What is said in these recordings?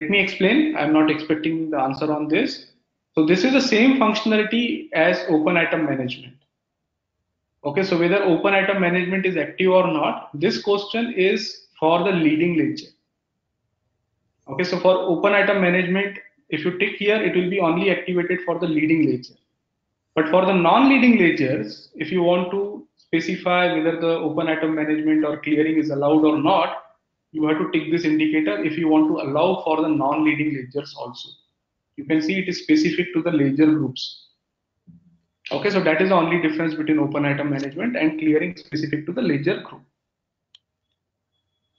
Let me explain. I am not expecting the answer on this. So this is the same functionality as open item management. Okay, so whether open item management is active or not, this question is for the leading ledger. Okay, so for open item management, if you tick here, it will be only activated for the leading ledger. But for the non-leading ledgers, if you want to specify whether the open item management or clearing is allowed or not, you have to tick this indicator if you want to allow for the non-leading ledgers also. You can see it is specific to the ledger groups. Okay, so that is the only difference between open item management and clearing specific to the ledger group.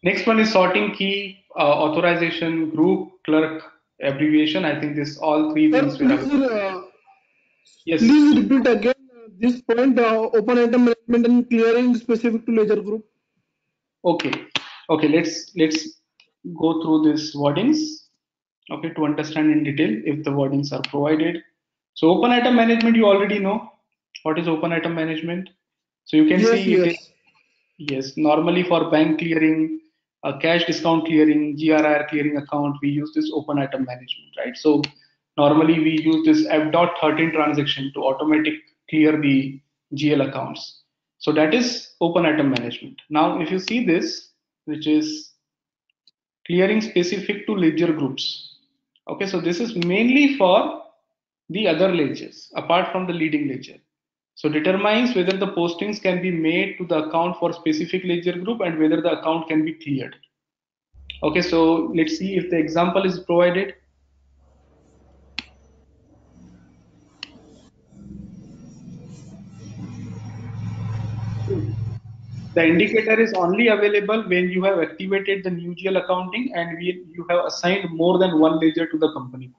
Next one is sorting key, authorization, group, clerk, abbreviation. I think this all three things. Yes. Please repeat again this point. Open item management and clearing specific to ledger group. Okay. Okay. Let's go through these wordings. Okay, to understand in detail if the wordings are provided. So open item management, you already know what is open item management. So you can see, normally for bank clearing, cash discount clearing, GRIR clearing account, we use this open item management, right? So normally we use this F.13 transaction to automatically clear the GL accounts. So that is open item management. Now, if you see this, which is clearing specific to ledger groups. Okay, so this is mainly for the other ledgers apart from the leading ledger. So determines whether the postings can be made to the account for specific ledger group and whether the account can be cleared. Okay, so let's see if the example is provided. The indicator is only available when you have activated the new GL accounting and you have assigned more than one ledger to the company.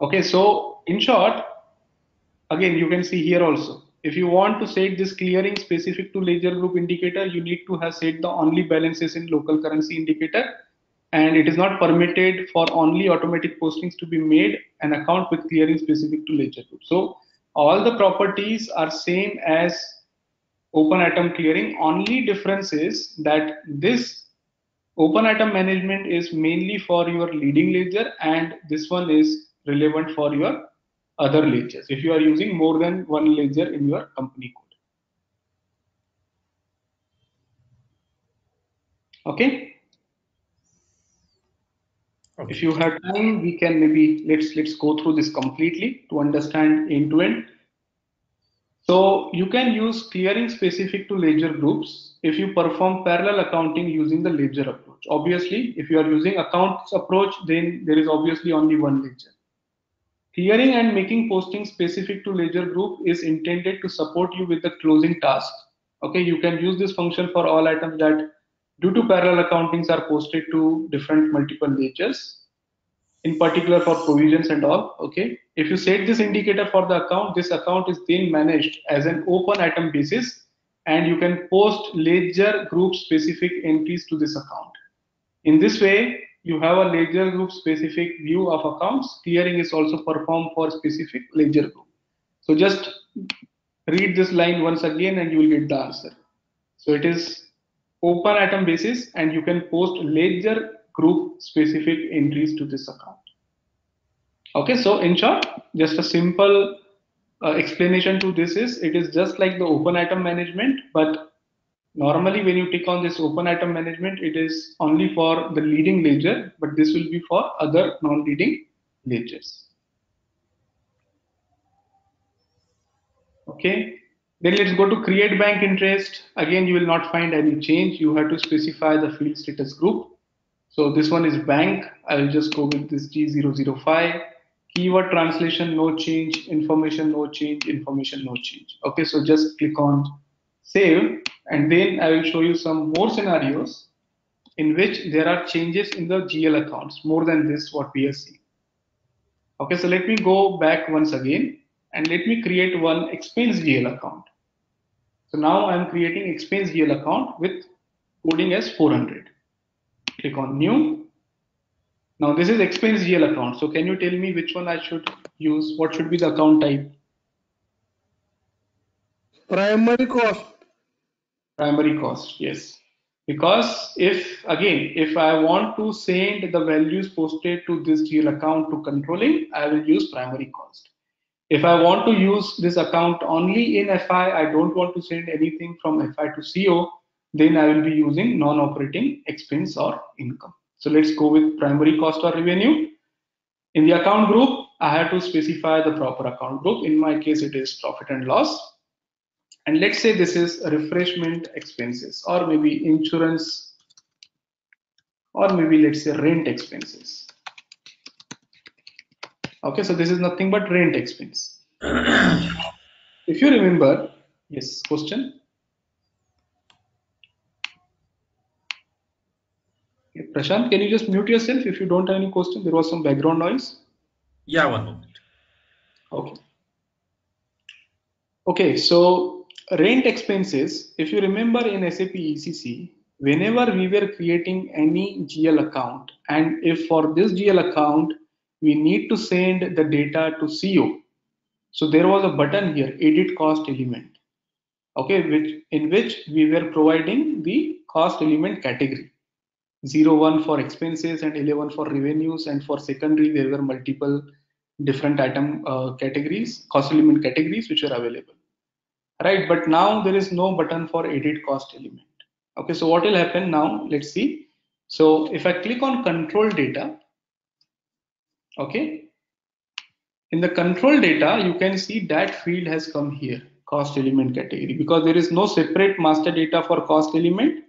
Okay, so in short, again, you can see here also, if you want to set this clearing specific to ledger group indicator, you need to have set the only balances in local currency indicator, and it is not permitted for only automatic postings to be made an account with clearing specific to ledger group. So all the properties are same as open item clearing. Only difference is that this open item management is mainly for your leading ledger and this one is relevant for your other ledgers if you are using more than one ledger in your company code. Okay. Okay. If you have time, we can maybe let's go through this completely to understand end to end. So you can use clearing specific to ledger groups if you perform parallel accounting using the ledger approach. Obviously, if you are using accounts approach, then there is obviously only one ledger. Clearing and making postings specific to ledger group is intended to support you with the closing task. Okay, you can use this function for all items that due to parallel accountings are posted to different multiple ledgers, in particular for provisions and all. Okay, if you set this indicator for the account, this account is then managed as an open item basis and you can post ledger group specific entries to this account. In this way, you have a ledger group specific view of accounts. Clearing is also performed for specific ledger group. So just read this line once again and you will get the answer. So it is open item basis and you can post ledger group specific entries to this account. Okay, so in short, just a simple explanation to this is it is just like the open item management, but normally when you tick on this open item management, it is only for the leading ledger, but this will be for other non-leading ledgers. Okay, then let's go to create bank interest. Again, you will not find any change. You have to specify the field status group. So this one is bank. I will just go with this G005. Keyword translation, no change. Information, no change. Information, no change. Okay, so just click on save. And then I will show you some more scenarios in which there are changes in the GL accounts, more than this what we are seeing. Okay, so let me go back once again and let me create one expense GL account. So now I am creating expense GL account with coding as 400. Click on new. Now this is expense GL account. So can you tell me which one I should use? What should be the account type? Primary cost. Primary cost, yes. Because if I want to send the values posted to this GL account to controlling, I will use primary cost. If I want to use this account only in FI, I don't want to send anything from FI to CO, then I will be using non-operating expense or income. So let's go with primary cost or revenue. In the account group, I have to specify the proper account group. In my case, it is profit and loss. And let's say this is refreshment expenses, or maybe insurance, or maybe let's say rent expenses. Okay, so this is nothing but rent expense. If you remember, yes, question? Okay, Prashant, can you just mute yourself if you don't have any question? There was some background noise. Yeah, one moment. Okay. Okay, so rent expenses, if you remember in SAP ECC, whenever we were creating any GL account, and if for this GL account, we need to send the data to CO. So there was a button here, edit cost element. Okay, in which we were providing the cost element category. 01 for expenses and 11 for revenues, and for secondary, there were multiple different item categories, cost element categories which are available, right? But now there is no button for edit cost element. Okay, so what will happen now? Let's see. So if I click on control data, okay, in the control data, you can see that field has come here, cost element category, because there is no separate master data for cost element.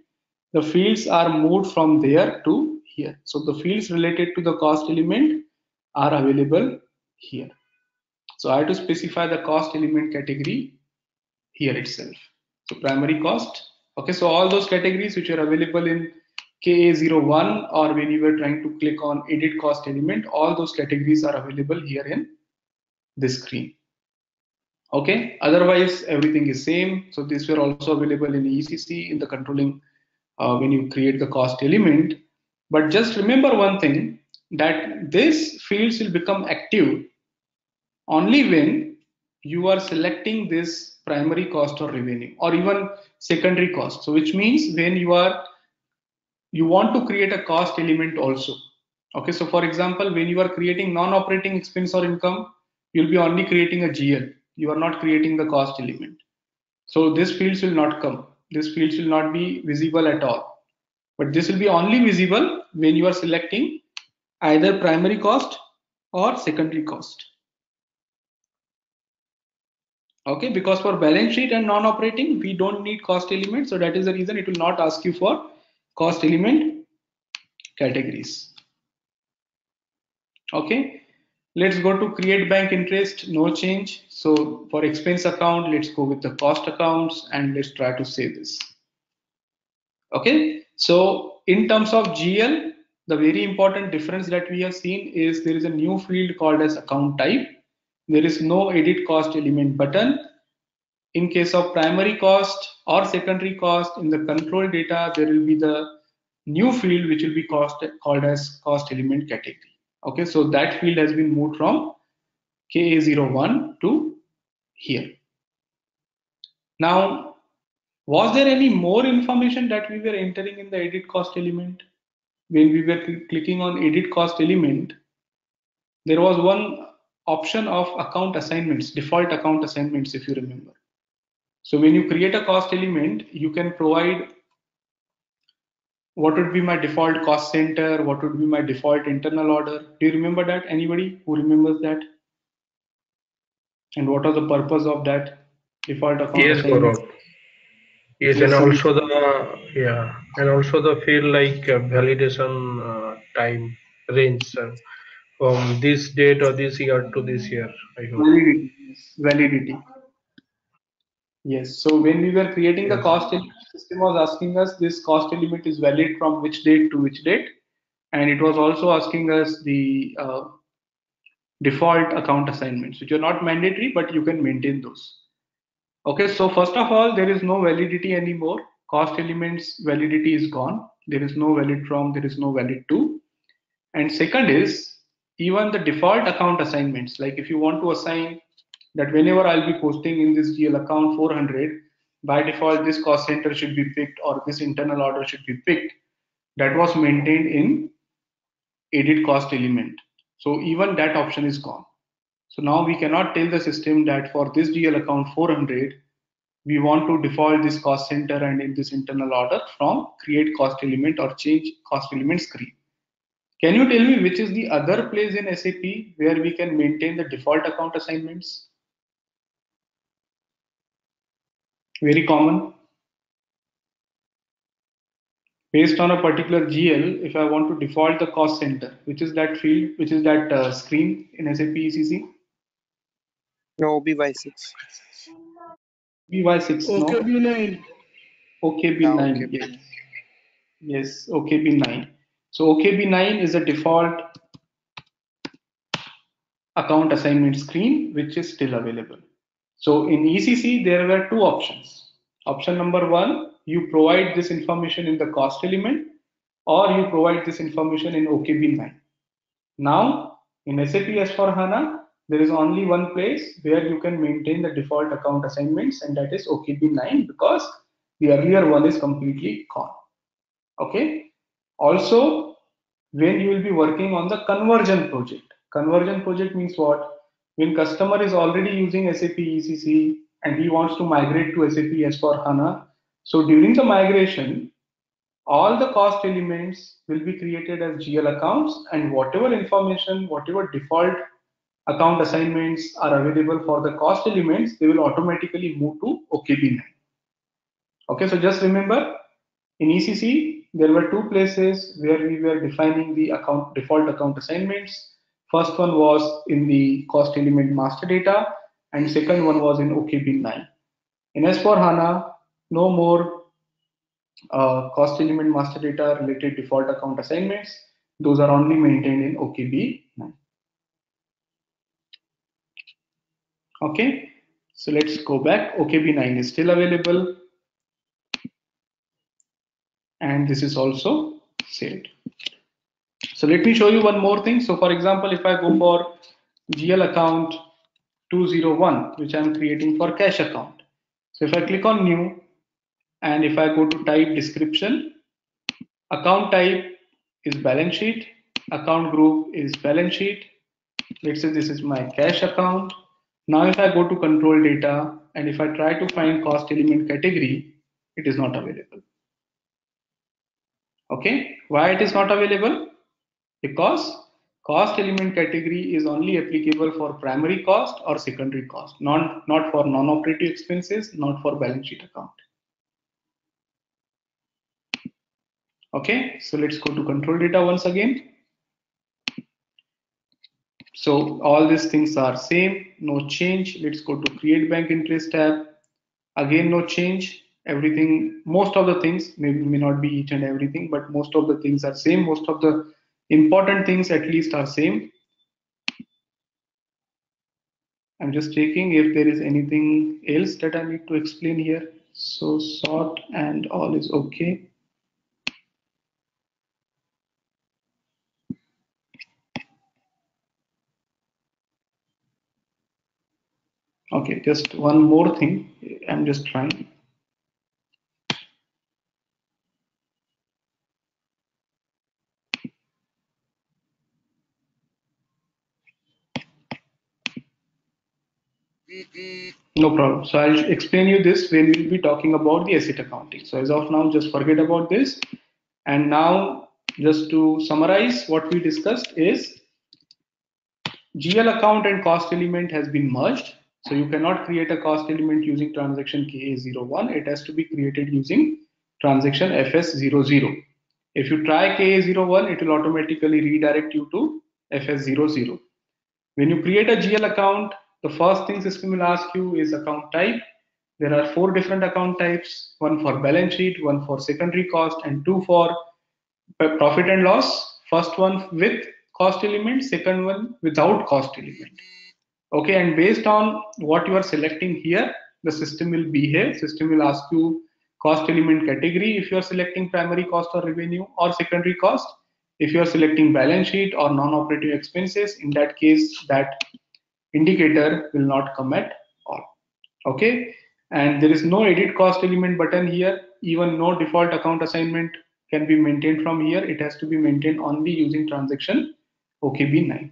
The fields are moved from there to here. So the fields related to the cost element are available here. So I have to specify the cost element category here itself. So primary cost. Okay, so all those categories which are available in KA01, or when you were trying to click on edit cost element, all those categories are available here in this screen. Okay, otherwise everything is same. So these were also available in ECC in the controlling when you create the cost element. But just remember one thing, that these fields will become active only when you are selecting this primary cost or revenue, or even secondary cost. So which means when you want to create a cost element also. Okay, so for example, when you are creating non-operating expense or income, you'll be only creating a GL. You are not creating the cost element. So these fields will not come. These fields will not be visible at all. But this will be only visible when you are selecting either primary cost or secondary cost. Okay, because for balance sheet and non-operating, we don't need cost element. So that is the reason it will not ask you for cost element categories. Okay, let's go to create bank interest, no change. So for expense account, let's go with the cost accounts and let's try to save this. Okay, so in terms of GL, the very important difference that we have seen is there is a new field called as account type. There is no edit cost element button. In case of primary cost or secondary cost, in the control data, there will be the new field which will be called as cost element category. Okay, so that field has been moved from KA01 to here. Now, was there any more information that we were entering in the edit cost element? When we were clicking on edit cost element, there was one option of account assignments, default account assignments, if you remember. So when you create a cost element, you can provide what would be my default cost center, what would be my default internal order. Do you remember that? Anybody who remembers that? And what are the purpose of that default account? Yes, yes, and also the field like validation time range from this date or this year to this year. I hope. Validity. Yes. So when we were creating the cost element, the system was asking us this cost element is valid from which date to which date, and it was also asking us the default account assignments, which are not mandatory, but you can maintain those. Okay, so first of all, there is no validity anymore. Cost elements validity is gone. There is no valid from, there is no valid to. And second is, even the default account assignments, like if you want to assign that whenever I'll be posting in this GL account 400, by default this cost center should be picked or this internal order should be picked. That was maintained in edit cost element. So even that option is gone. So now we cannot tell the system that for this GL account 400, we want to default this cost center and in this internal order from create cost element or change cost element screen. Can you tell me which is the other place in SAP where we can maintain the default account assignments? Very common. Based on a particular GL, if I want to default the cost center, which is that field, which is that screen in SAP ECC? No, BY6. BY6. OKB9. OKB9. Yes. Yes, OKB9. So OKB9 is a default account assignment screen, which is still available. So in ECC, there were two options. Option number one, you provide this information in the cost element or you provide this information in OKB9. Now in SAP S/4HANA, there is only one place where you can maintain the default account assignments, and that is OKB9, because the earlier one is completely gone. Okay. Also, when you will be working on the conversion project means what? When customer is already using SAP ECC and he wants to migrate to SAP S/4HANA, so during the migration, all the cost elements will be created as GL accounts, and whatever information, whatever default account assignments are available for the cost elements, they will automatically move to OKB9. Okay, so just remember, in ECC, there were two places where we were defining the account default account assignments. First one was in the cost element master data, and second one was in OKB9. In S/4HANA, no more cost element master data related default account assignments. Those are only maintained in OKB9. Okay, so let's go back. OKB9 is still available, and this is also saved. So let me show you one more thing. So for example, if I go for GL account 201, which I am creating for cash account. So if I click on new, and if I go to type description, account type is balance sheet, account group is balance sheet. Let's say this is my cash account. Now if I go to control data and if I try to find cost element category, it is not available. Okay, why it is not available? Because cost element category is only applicable for primary cost or secondary cost, not for non-operative expenses, not for balance sheet account. Okay, so let's go to control data once again. So all these things are same, no change. Let's go to create bank interest tab. Again, no change. Everything, most of the things, may not be each and everything, but most of the things are same. Most of the important things at least are same. I'm just checking if there is anything else that I need to explain here. So sort and all is okay. Okay, just one more thing. I'm just trying. No problem. So I'll explain you this when we'll be talking about the asset accounting. So as of now, just forget about this. And now, just to summarize, what we discussed is GL account and cost element has been merged. So you cannot create a cost element using transaction KA01. It has to be created using transaction FS00. If you try KA01, it will automatically redirect you to FS00. When you create a GL account, the first thing system will ask you is account type. There are four different account types, one for balance sheet, one for secondary cost, and two for profit and loss. First one with cost element, second one without cost element. Okay, and based on what you are selecting here, the system will behave. System will ask you cost element category if you are selecting primary cost or revenue, or secondary cost if you are selecting balance sheet or non-operative expenses. In that case, that indicator will not come at all. Okay, and there is no edit cost element button here. Even no default account assignment can be maintained from here. It has to be maintained only using transaction OKB9.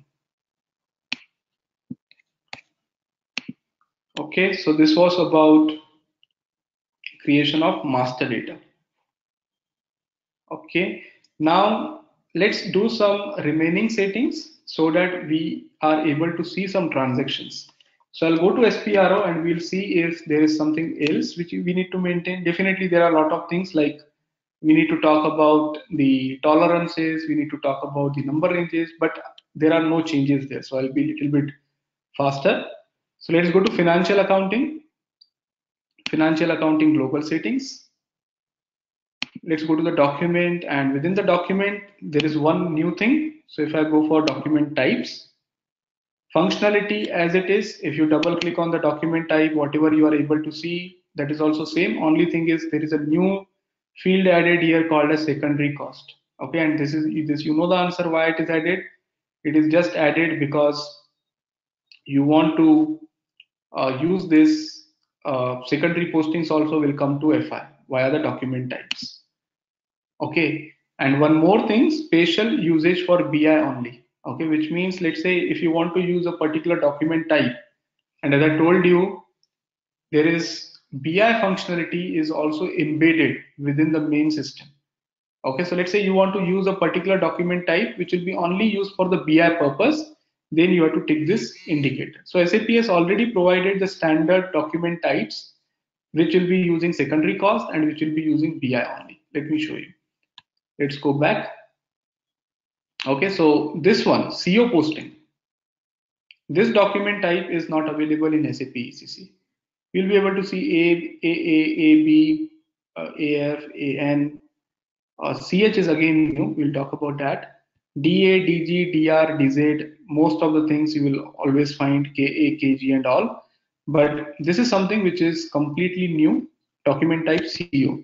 Okay, so this was about creation of master data. Okay, now let's do some remaining settings so that we are able to see some transactions. So I'll go to SPRO and we'll see if there is something else which we need to maintain. Definitely there are a lot of things, like we need to talk about the tolerances, we need to talk about the number ranges, but there are no changes there. So I'll be a little bit faster. So let's go to financial accounting global settings. Let's go to the document, and within the document, there is one new thing. So if I go for document types, functionality as it is, if you double click on the document type, whatever you are able to see, that is also same. Only thing is there is a new field added here called as secondary cost. Okay, and this is this, you know the answer why it is added. It is just added because you want to use this secondary postings also will come to FI via the document types. Okay, and one more thing, spatial usage for BI only. Okay, which means let's say if you want to use a particular document type, and as I told you, there is BI functionality is also embedded within the main system. Okay, so let's say you want to use a particular document type which will be only used for the BI purpose, then you have to tick this indicator. So SAP has already provided the standard document types which will be using secondary cost and which will be using BI only. Let me show you. Let's go back. Okay, so this one, CO posting. This document type is not available in SAP ECC. You'll be able to see A, B, A, F, A, N. CH is again new, we'll talk about that. DA, DG, DR, DZ, most of the things you will always find, KA, KG and all. But this is something which is completely new, document type CO.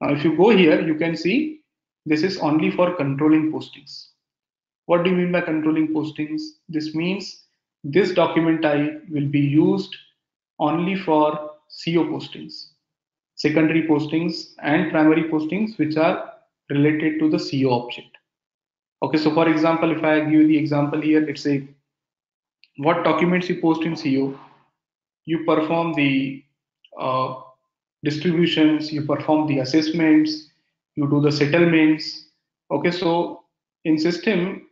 Now, if you go here, you can see this is only for controlling postings. What do you mean by controlling postings? This means this document type will be used only for CO postings, secondary postings and primary postings which are related to the CO object. Okay, so for example, if I give you the example here, let's say what documents you post in CO, you perform the distributions, you perform the assessments, you do the settlements. Okay, so in system,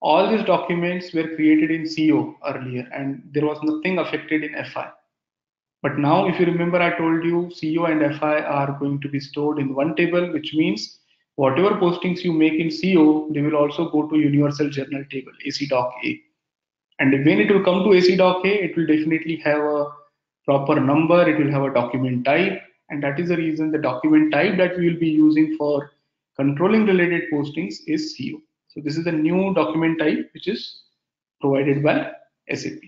all these documents were created in CO earlier and there was nothing affected in FI. But now, if you remember, I told you CO and FI are going to be stored in one table, which means whatever postings you make in CO, they will also go to Universal Journal Table, ACDOCA. And when it will come to ACDOCA, it will definitely have a proper number, it will have a document type. And that is the reason the document type that we will be using for controlling related postings is CO. So this is the new document type which is provided by SAP.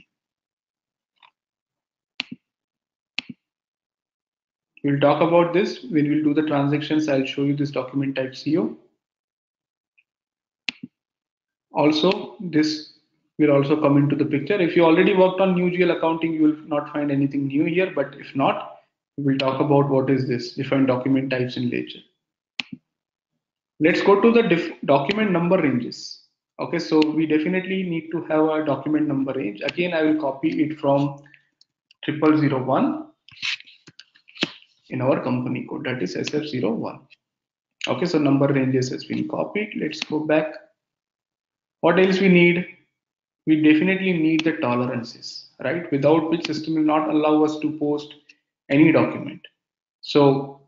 We'll talk about this when we'll do the transactions. I'll show you this document type CO. Also, this will also come into the picture. If you already worked on new GL accounting, you will not find anything new here, but if not, we'll talk about what is this different document types in later. Let's go to the document number ranges. Okay, so we definitely need to have a document number range. Again, I will copy it from 0001 in our company code, that is SF01. Okay, so number ranges has been copied. Let's go back. What else we need? We definitely need the tolerances, right? Without which system will not allow us to post any document. So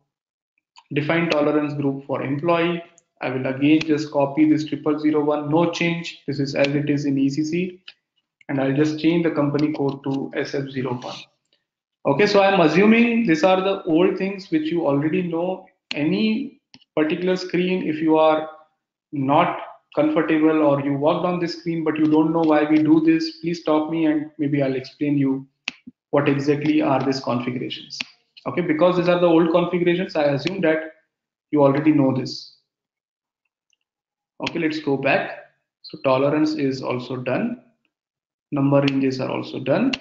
define tolerance group for employee. I will again just copy this 0001, no change. This is as it is in ECC, and I'll just change the company code to SF01. Okay, so I'm assuming these are the old things which you already know. Any particular screen, if you are not comfortable or you worked on this screen but you don't know why we do this, please stop me and maybe I'll explain you what exactly are these configurations. Okay, because these are the old configurations, I assume that you already know this. Okay, let's go back. So tolerance is also done. Number ranges are also done.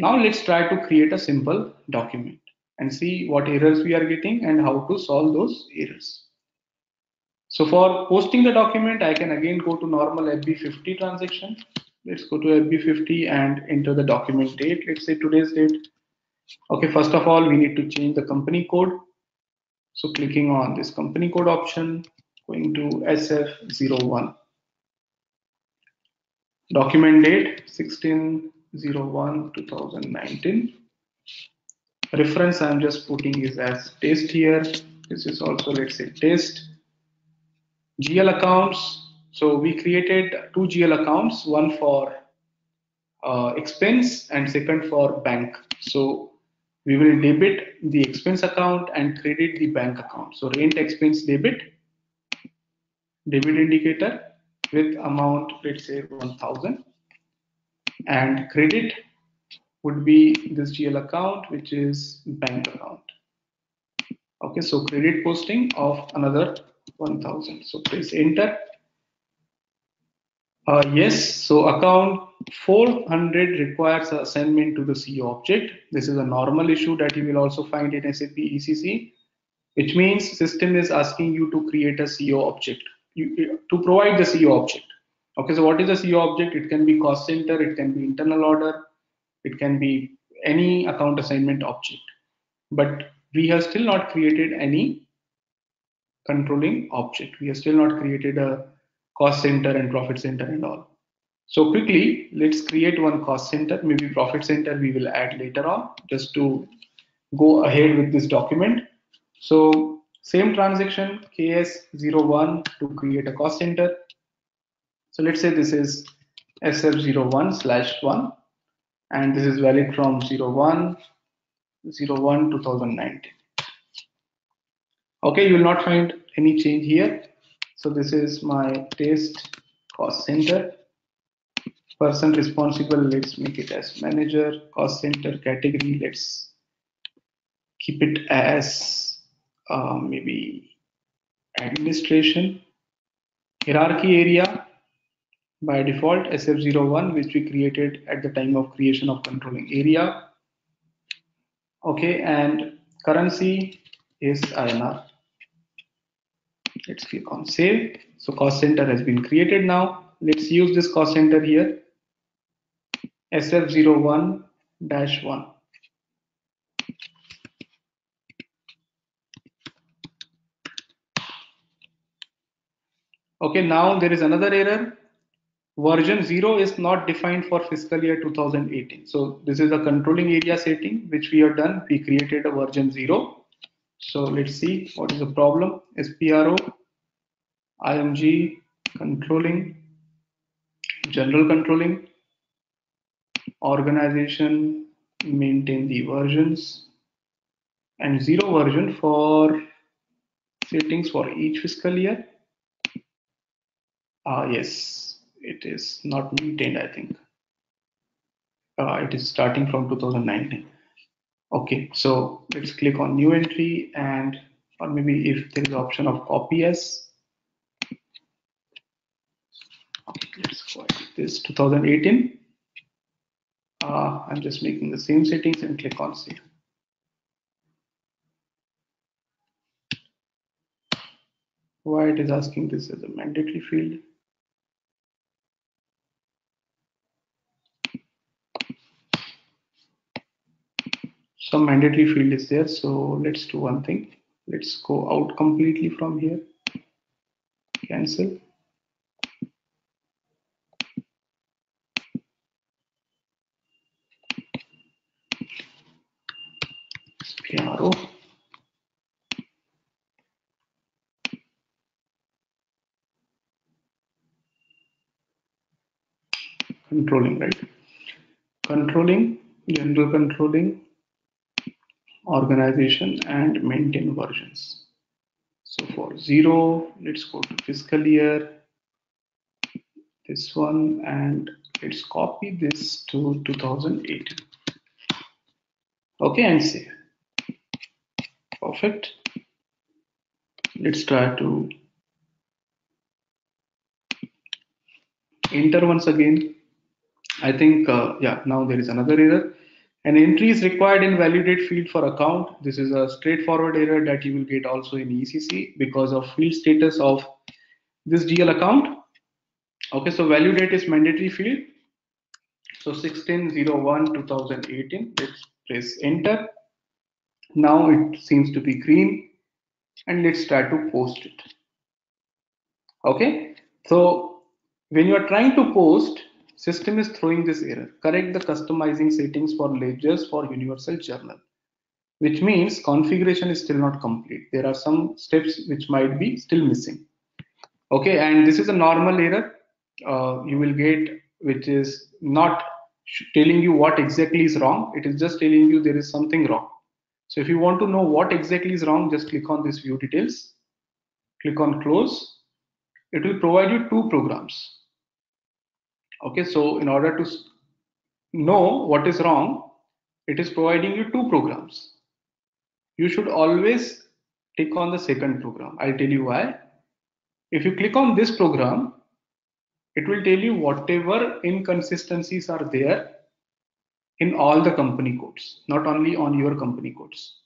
Now let's try to create a simple document and see what errors we are getting and how to solve those errors. So for posting the document, I can again go to normal FB50 transaction. Let's go to FB50 and enter the document date. Let's say today's date. Okay, first of all, we need to change the company code. So clicking on this company code option, going to SF01. Document date 16/01/2019. Reference I'm just putting is as test here. This is also, let's say, test. GL accounts. So we created two GL accounts, one for expense and second for bank. So we will debit the expense account and credit the bank account. So rent expense debit indicator with amount, let's say 1000, and credit would be this GL account, which is bank account. Okay, so credit posting of another 1000. So press enter. Yes, so account 400 requires assignment to the CO object. This is a normal issue that you will also find in SAP ECC, which means system is asking you to create a CO object, to provide the CO object. Okay, so what is the CO object? It can be cost center, it can be internal order, it can be any account assignment object, but we have still not created any controlling object. We have still not created a cost center and profit center and all. So quickly, let's create one cost center. Maybe profit center we will add later on, just to go ahead with this document. So same transaction KS01 to create a cost center. So let's say this is SF01/1, and this is valid from 01/01/2019. Okay, you will not find any change here. So this is my test cost center. Person responsible, let's make it as manager. Cost center category, let's keep it as maybe administration. Hierarchy area, by default SF01, which we created at the time of creation of controlling area. Okay, and currency is INR. Let's click on save. So cost center has been created. Now let's use this cost center here, SF01-1. Okay, now there is another error. Version 0 is not defined for fiscal year 2018. So this is a controlling area setting which we have done. We created a version 0. So let's see what is the problem. SPRO, IMG, controlling, general controlling, organization, maintain the versions, and 0 version for settings for each fiscal year. Yes. It is not maintained, I think. It is starting from 2019. Okay, so let's click on new entry, and or maybe if there is option of copy as. Okay, let's go with this 2018. I'm just making the same settings and click on save. Why it is asking this as a mandatory field? Some mandatory field is there. So let's do one thing. Let's go out completely from here. Cancel. SPRO. Controlling, right? Controlling, general controlling, organization, and maintain versions. So for 0, let's go to fiscal year, this one, and let's copy this to 2018. Okay, and save. Perfect. Let's try to enter once again. I think, yeah, now there is another error. An entry is required in validate field for account. This is a straightforward error that you will get also in ECC because of field status of this GL account. Okay, so validate is mandatory field. So 16/01/2018, let's press enter. Now it seems to be green and let's try to post it. Okay, so when you are trying to post, system is throwing this error. Correct the customizing settings for ledgers for universal journal, which means configuration is still not complete. There are some steps which might be still missing. Okay, and this is a normal error you will get, which is not telling you what exactly is wrong. It is just telling you there is something wrong. So if you want to know what exactly is wrong, just click on this view details, click on close. It will provide you two programs. Okay, so in order to know what is wrong, it is providing you two programs. You should always click on the second program. I'll tell you why. If you click on this program, it will tell you whatever inconsistencies are there in all the company codes, not only on your company codes.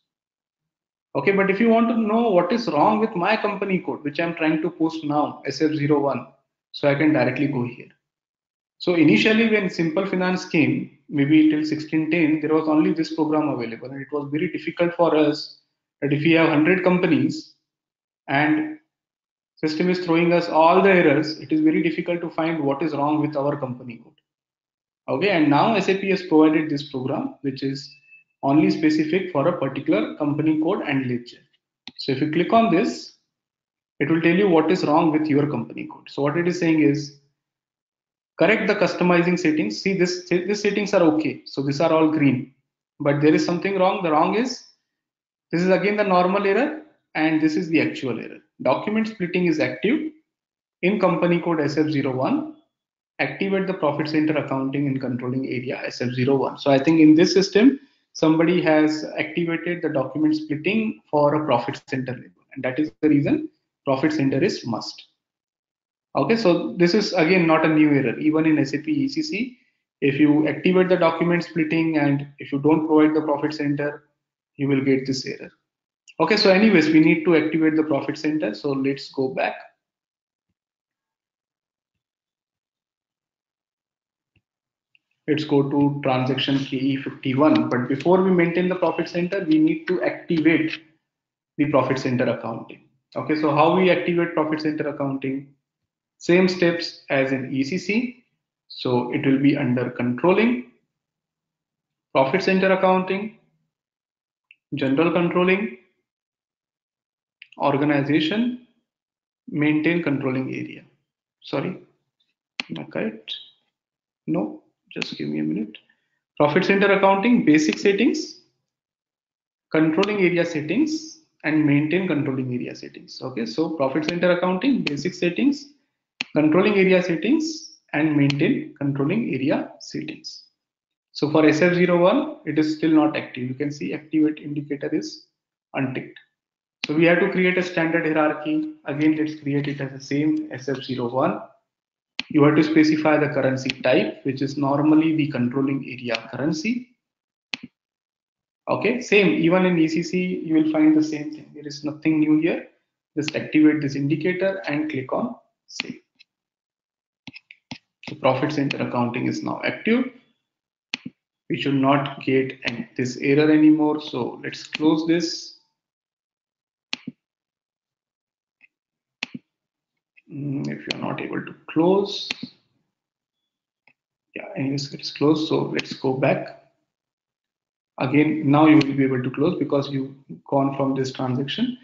Okay, but if you want to know what is wrong with my company code, which I'm trying to post now, SF01, so I can directly go here. So initially when Simple Finance came, maybe till 1610, there was only this program available, and it was very difficult for us that if we have 100 companies and system is throwing us all the errors, it is very difficult to find what is wrong with our company code. Okay, and now SAP has provided this program, which is only specific for a particular company code and ledger. So if you click on this, it will tell you what is wrong with your company code. So what it is saying is, correct the customizing settings. See, these settings are okay. So these are all green, but there is something wrong. The wrong is, this is again the normal error, and this is the actual error. Document splitting is active in company code SF01. Activate the profit center accounting and controlling area SF01. So I think in this system, somebody has activated the document splitting for a profit center label, and that is the reason profit center is must. Okay, so this is again not a new error. Even in SAP ECC, if you activate the document splitting and if you don't provide the profit center, you will get this error. Okay, so anyways, we need to activate the profit center. So let's go back. Let's go to transaction KE51. But before we maintain the profit center, we need to activate the profit center accounting. Okay, so how we activate profit center accounting? Same steps as in ECC. So it will be under controlling, profit center accounting, general controlling, organization, maintain controlling area. Sorry, am I correct? No, just give me a minute. Profit center accounting, basic settings, controlling area settings, and maintain controlling area settings. Okay, so profit center accounting, basic settings, controlling area settings, and maintain controlling area settings. So for SF01, it is still not active. You can see activate indicator is unticked. So we have to create a standard hierarchy. Again, let's create it as the same SF01. You have to specify the currency type, which is normally the controlling area currency. Okay, same, even in ECC, you will find the same thing. There is nothing new here. Just activate this indicator and click on save. The profit center accounting is now active. We should not get this error anymore. So let's close this. If you're not able to close, yeah, anyways, it's closed. So let's go back. Again, now you will be able to close because you've gone from this transaction.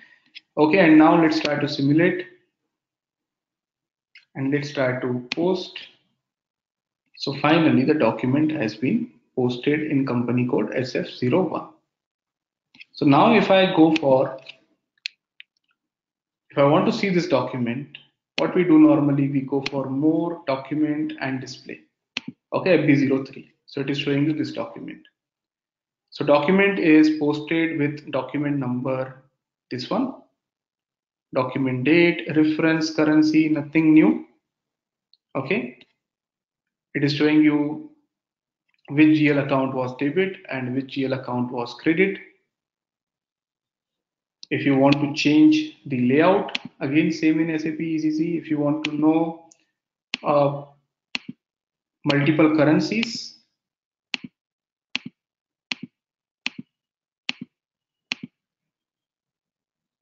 Okay, and now let's try to simulate and let's try to post. So finally, the document has been posted in company code SF01. So now if I go for, if I want to see this document, what we do normally, we go for more document and display. Okay, FB03. So it is showing you this document. So document is posted with document number, this one, document date, reference, currency, nothing new. Okay, it is showing you which GL account was debit and which GL account was credit. If you want to change the layout, again same in SAP ECC, if you want to know multiple currencies,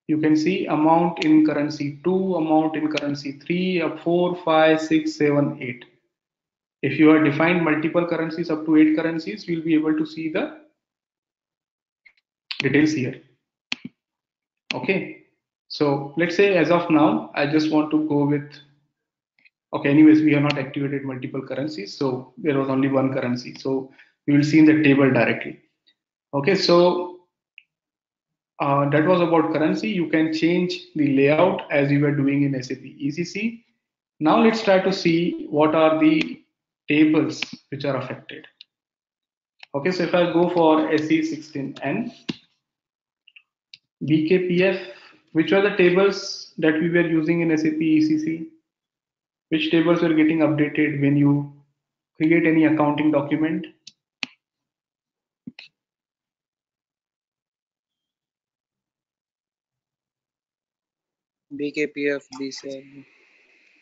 you can see amount in currency 2, amount in currency 3, 4, 5, 6, 7, 8. If you are defined multiple currencies up to 8 currencies, we'll be able to see the details here. Okay, so let's say as of now, I just want to go with, okay, anyways, we have not activated multiple currencies, so there was only one currency. So you will see in the table directly. Okay, so that was about currency. You can change the layout as you were doing in SAP ECC. Now let's try to see what are the tables which are affected. Okay, so if I go for SE16N, BKPF, which were the tables that we were using in SAP ECC? Which tables were getting updated when you create any accounting document? BKPF, BSEG.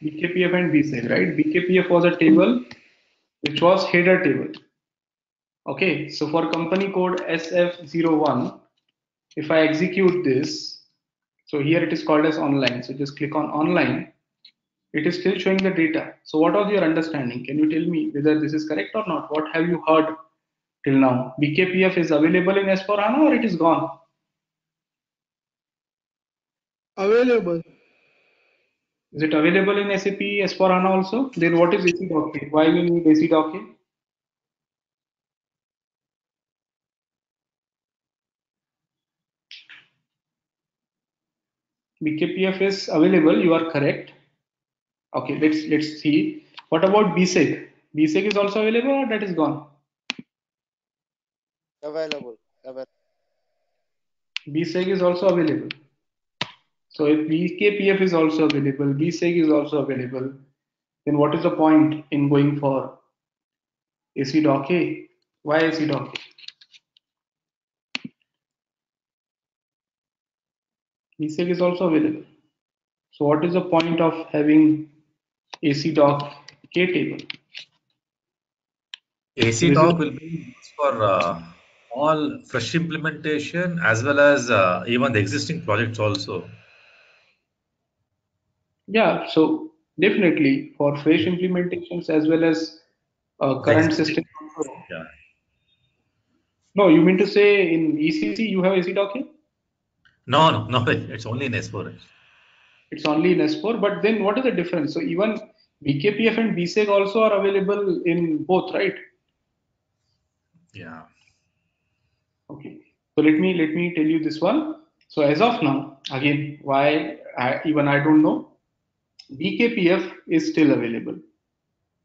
BKPF and BSEG, right? BKPF was a table which was header table. Okay, so for company code SF01, if I execute this, so here it is called as online. So just click on online. It is still showing the data. So what was your understanding? Can you tell me whether this is correct or not? What have you heard till now? BKPF is available in S/4HANA or it is gone? Available. Is it available in SAP S/4HANA also? Then what is ACDOCA? Why you need ACDOCA? BKPF is available. You are correct. Okay, let's see. What about BSEG? BSEG is also available, or that is gone? Available. BSEG is also available. So if BKPF is also available, BSEG is also available, then what is the point in going for ACDOCA? Why ACDOCA? BSEG is also available. So what is the point of having ACDOCA table? ACDOCA will be for all fresh implementation as well as even the existing projects also. Yeah, so definitely for fresh implementations as well as current system. Yeah. No, you mean to say in ECC you have ACDOCA? No, it's only in S4. It's only in S4, but then what is the difference? So even BKPF and BSEG also are available in both, right? Yeah. Okay. So let me tell you this one. So as of now, again, why I don't know. BKPF is still available,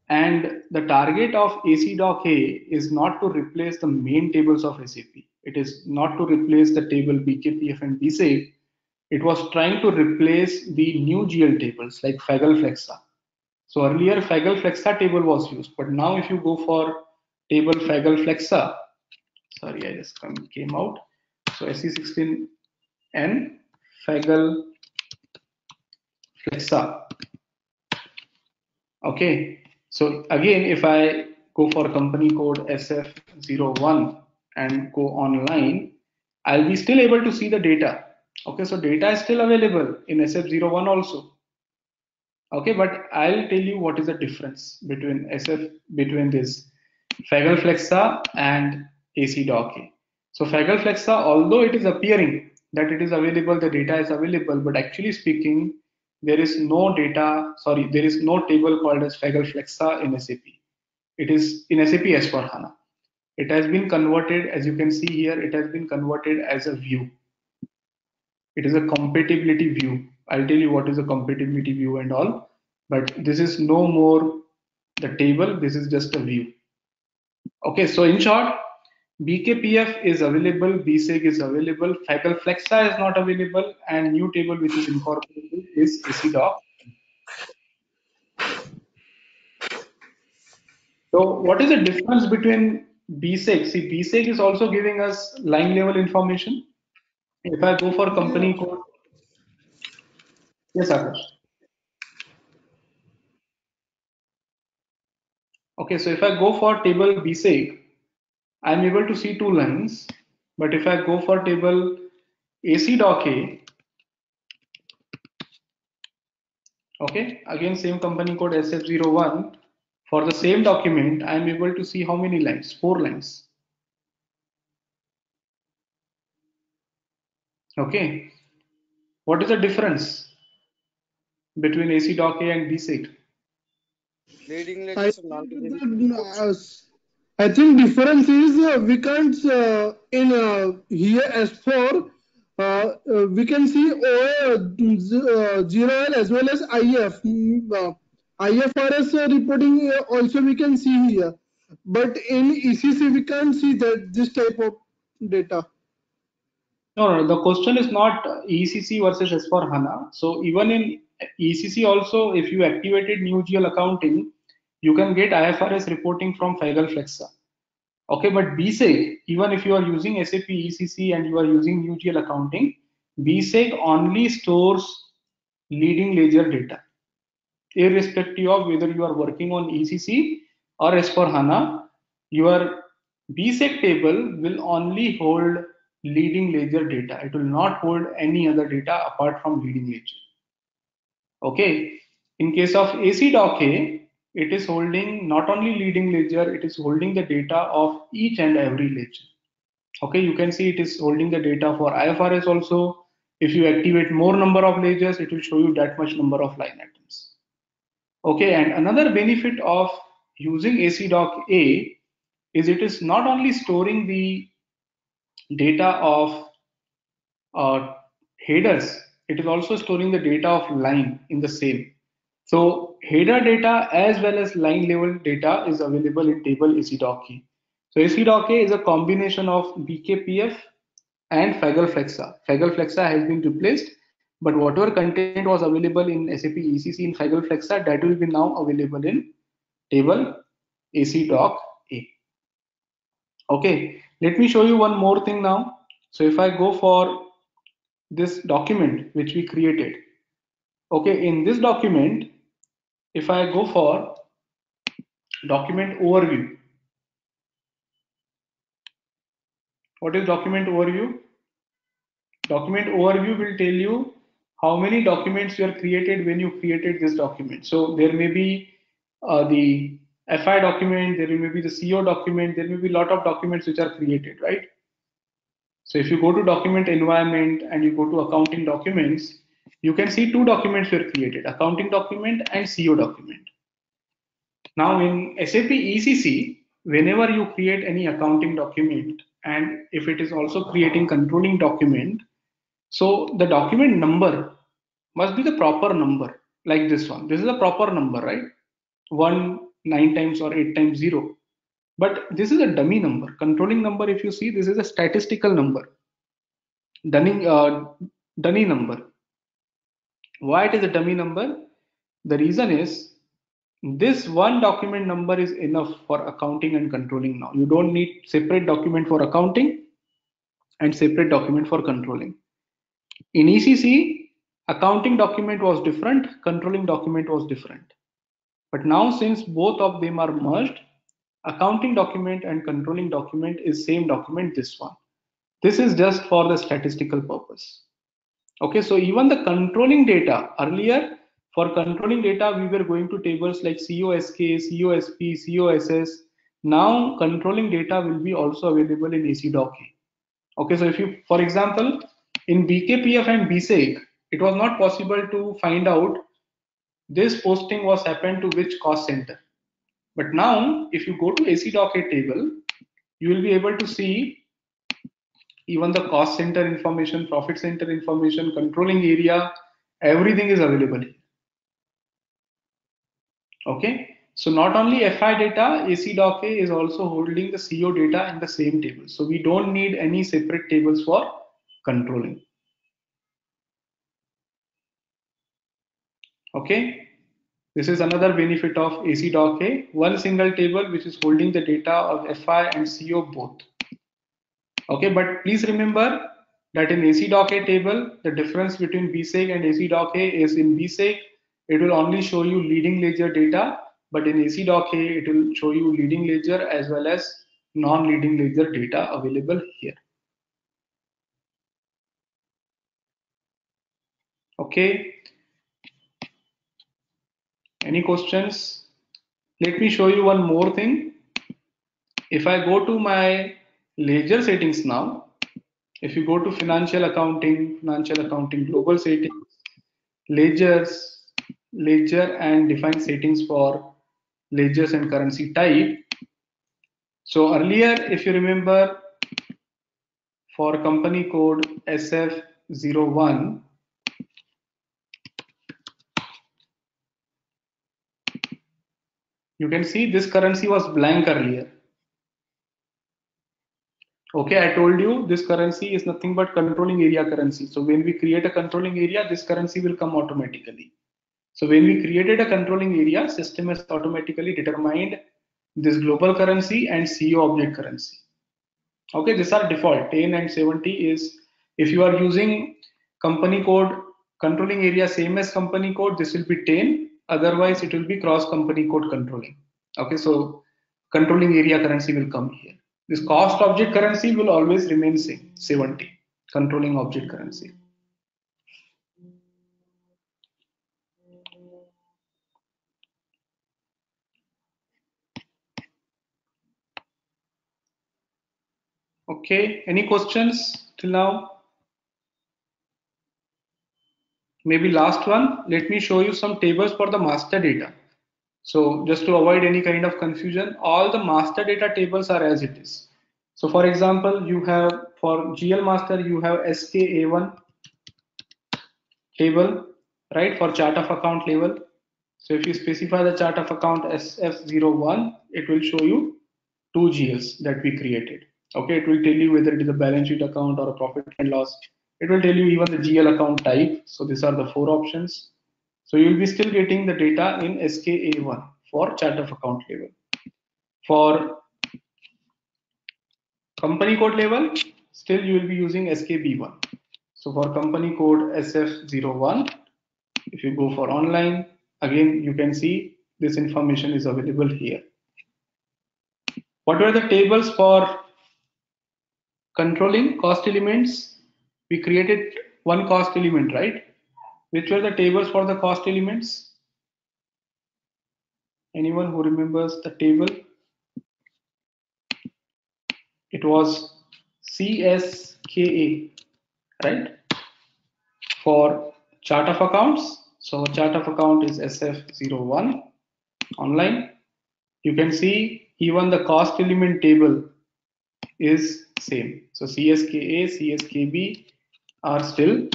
and the target of ACDOCA is not to replace the main tables of SAP. It is not to replace the table BKPF and BSEG. It was trying to replace the new GL tables like FAGLFLX. So earlier FAGLFLX table was used, but now if you go for table FAGLFLX, sorry, I just came out. So SE16N FAGLFLX. Okay, so again, if I go for company code SF01 and go online, I'll be still able to see the data. Okay, so data is still available in SF01 also. Okay, but I'll tell you what is the difference between this FAGLFLX and ACDOCA. So FAGLFLX, although it is appearing that it is available, the data is available, but actually speaking, there is no table called as FAGLFLX in SAP. It is in SAP S/4HANA. It has been converted, as you can see here, it has been converted as a view. It is a compatibility view. I'll tell you what is a compatibility view and all, but this is no more the table. This is just a view. Okay, so in short, BKPF is available, BSEG is available, FAGLFLX is not available, and new table which is incorporated is ACDOCA. So what is the difference between BSEG. See, BSEG is also giving us line level information. If I go for company code, yes, Akash. Okay, so if I go for table BSEG, I am able to see two lines. But if I go for table ACDOCA, okay, again same company code SF01. For the same document, I am able to see how many lines? 4 lines. Okay. What is the difference between ACDOCA and BSEG? I think difference is we can't in here S4 we can see OA, GL as well as IF. IFRS reporting also we can see here, but in ECC we can't see that this type of data. No, the question is not ECC versus S/4HANA. So even in ECC also, if you activated new GL accounting, you can get IFRS reporting from FAGLFLX. Okay, but BSEG, even if you are using SAP ECC and you are using new GL accounting, BSEG only stores leading ledger data, irrespective of whether you are working on ECC or S/4HANA. Your BSEG table will only hold leading ledger data. It will not hold any other data apart from leading ledger. Okay. In case of ACDOCA, it is holding not only leading ledger, it is holding the data of each and every ledger. Okay. You can see it is holding the data for IFRS also. If you activate more number of ledgers, it will show you that much number of line items. Okay, and another benefit of using ACDOCA is it is not only storing the data of headers, it is also storing the data of line in the same. So header data as well as line level data is available in table ACDOCA. So ACDOCA is a combination of BKPF and FAGLFLX. FAGLFLX has been replaced, but whatever content was available in SAP ECC in FAGLFLX, that will be now available in table ACDOCA. Okay, let me show you one more thing now. So if I go for this document which we created, okay, in this document, if I go for document overview, what is document overview? Document overview will tell you how many documents were created when you created this document. So there may be the FI document, there may be the CO document, there may be a lot of documents which are created, right? So if you go to document environment and you go to accounting documents, you can see two documents were created, accounting document and CO document. Now in SAP ECC, whenever you create any accounting document and if it is also creating controlling document, so the document number must be the proper number, like this one. This is a proper number, right? 1, 9 times or 8 times 0. But this is a dummy number. Controlling number, if you see, this is a statistical number, dummy number. Why it is a dummy number? The reason is this one document number is enough for accounting and controlling now. You don't need separate document for accounting and separate document for controlling. In ECC, accounting document was different, controlling document was different. But now since both of them are merged, accounting document and controlling document is same document, this one. This is just for the statistical purpose. Okay, so even the controlling data, earlier for controlling data we were going to tables like COSK, COSP, COSS. Now controlling data will be also available in ACDOCA. Okay, so if you, for example, in BKPF and BSEG, it was not possible to find out this posting was happened to which cost center. But now, if you go to ACDOCA table, you will be able to see even the cost center information, profit center information, controlling area, everything is available here. Okay, so not only FI data, ACDOCA is also holding the CO data in the same table. So we don't need any separate tables for controlling. Okay, This is another benefit of ACDOCA, one single table which is holding the data of FI and CO both. Okay, but please remember that in ACDOCA table, the difference between BSEG and ACDOCA is in BSEG, it will only show you leading ledger data, but in ACDOCA, it will show you leading ledger as well as non-leading ledger data available here. Okay. Any questions? Let me show you one more thing. If I go to my ledger settings now, if you go to financial accounting, global settings, ledgers, ledger and define settings for ledgers and currency type. So earlier, if you remember, for company code SF01, you can see this currency was blank earlier. Okay, I told you this currency is nothing but controlling area currency. So when we create a controlling area, this currency will come automatically. So when we created a controlling area, system has automatically determined this global currency and CO object currency. Okay, these are default. 10 and 70 is, if you are using company code, controlling area same as company code, this will be 10. Otherwise, it will be cross company code controlling. Okay, so controlling area currency will come here. This cost object currency will always remain same, 70, controlling object currency. Okay, any questions till now? Maybe last one, let me show you some tables for the master data. So just to avoid any kind of confusion, all the master data tables are as it is. So for example, you have for GL master, you have SKA1 table, right, for chart of account level. So if you specify the chart of account SF01, it will show you 2 GLs that we created. Okay, it will tell you whether it is a balance sheet account or a profit and loss. It will tell you even the GL account type. So these are the 4 options. So you will be still getting the data in SKA1 for chart of account level. For company code level, still you will be using SKB1. So for company code SF01, if you go for online, again you can see this information is available here. What were the tables for controlling cost elements? We created one cost element, right? Which were the tables for the cost elements? Anyone who remembers the table? It was CSKA, right? For chart of accounts. So chart of account is SF01 online. You can see even the cost element table is same. So CSKA, CSKB are still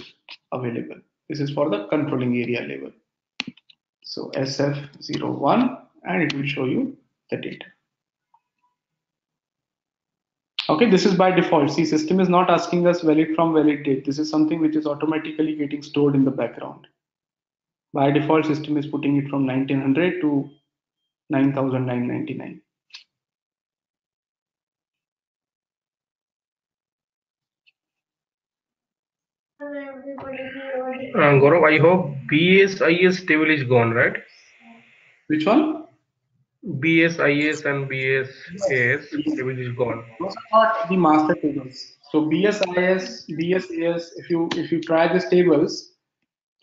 available. This is for the controlling area level. So SF01, and it will show you the data. Okay, this is by default. See, system is not asking us valid from valid date. This is something which is automatically getting stored in the background. By default, system is putting it from 1900 to 9999. Gaurav, I hope BSIS table is gone, right? Which one? BSIS and BSAS table is gone. Those are the master tables. So BSIS, BSAS, if you try these tables,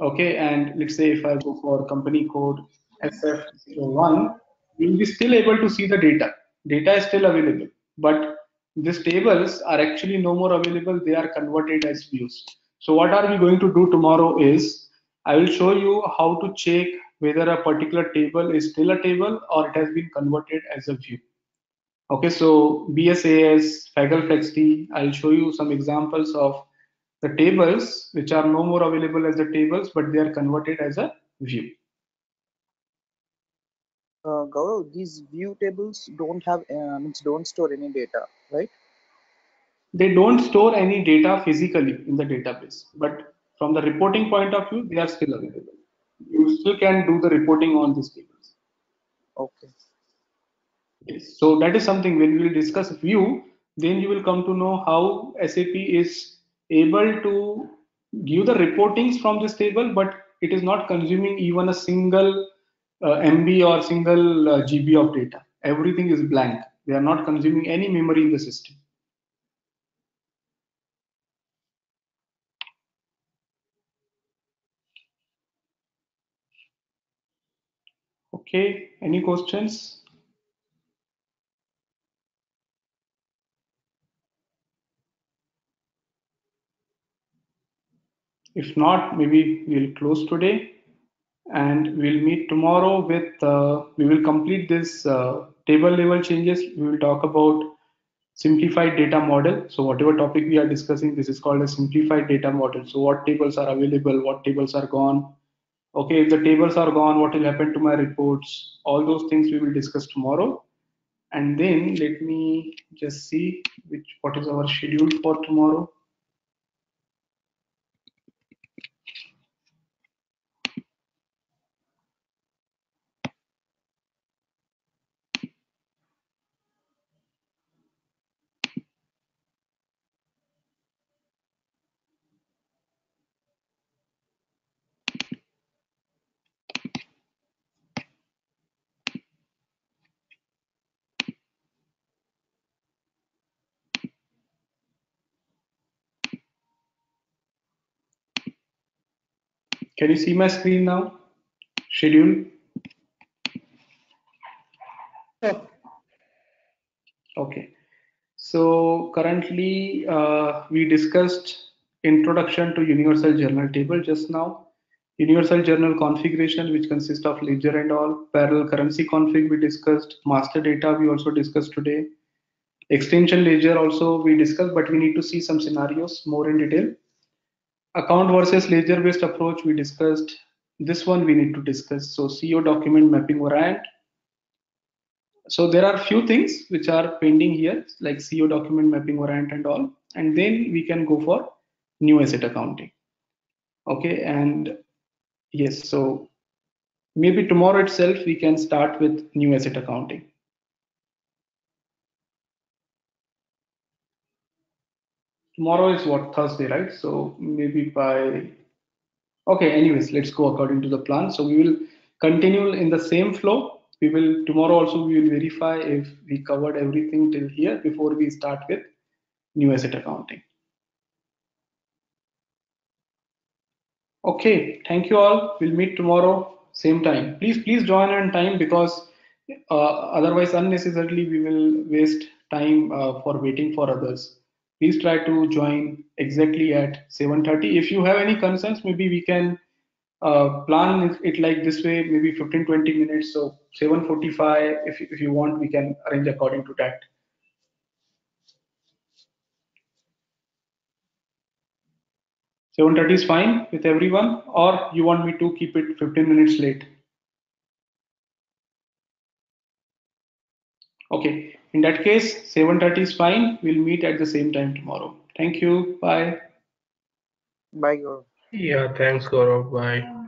okay, and let's say if I go for company code SF01, you will be still able to see the data. Data is still available, but these tables are actually no more available. They are converted as views. So what are we going to do tomorrow is, I will show you how to check whether a particular table is still a table or it has been converted as a view. Okay, so BSAS, FAGLFLX, I'll show you some examples of the tables which are no more available as the tables, but they are converted as a view. Gaurav, these view tables don't have, don't store any data, right? They don't store any data physically in the database, but from the reporting point of view, they are still available. you still can do the reporting on these tables. Okay. Yes. So that is something when we will discuss view, then you will come to know how SAP is able to give the reportings from this table, but it is not consuming even a single MB or single GB of data. Everything is blank. They are not consuming any memory in the system. Okay, any questions? If not, maybe we'll close today and we'll meet tomorrow with we will complete this table level changes. We will talk about simplified data model. So whatever topic we are discussing, this is called a simplified data model. So what tables are available, what tables are gone. Okay, if the tables are gone, what will happen to my reports? All those things we will discuss tomorrow. And then let me just see what is our schedule for tomorrow. Can you see my screen now? Schedule. Okay. So currently we discussed introduction to universal journal table just now. Universal journal configuration, which consists of ledger and all. Parallel currency config we discussed. Master data we also discussed today. Extension ledger also we discussed, but we need to see some scenarios more in detail. Account versus ledger based approach we discussed. This one we need to discuss. So CO document mapping variant. So there are few things which are pending here, like CO document mapping variant and all, and then we can go for new asset accounting. Okay, and yes, so maybe tomorrow itself we can start with new asset accounting. Tomorrow is what, Thursday, right? So maybe by, okay, anyways, let's go according to the plan. So we will continue in the same flow. We will tomorrow also we will verify if we covered everything till here before we start with new asset accounting. Okay, thank you all. We'll meet tomorrow same time. Please join on time, because otherwise unnecessarily we will waste time for waiting for others. Please try to join exactly at 7:30. If you have any concerns, maybe we can plan it like this way, maybe 15-20 minutes. So 7:45, if you want, we can arrange according to that. So 7:30 is fine with everyone, or you want me to keep it 15 minutes late? Okay. In that case, 7:30 is fine. We'll meet at the same time tomorrow. Thank you. Bye. Bye, Gaurav. Yeah, thanks, Gaurav. Bye.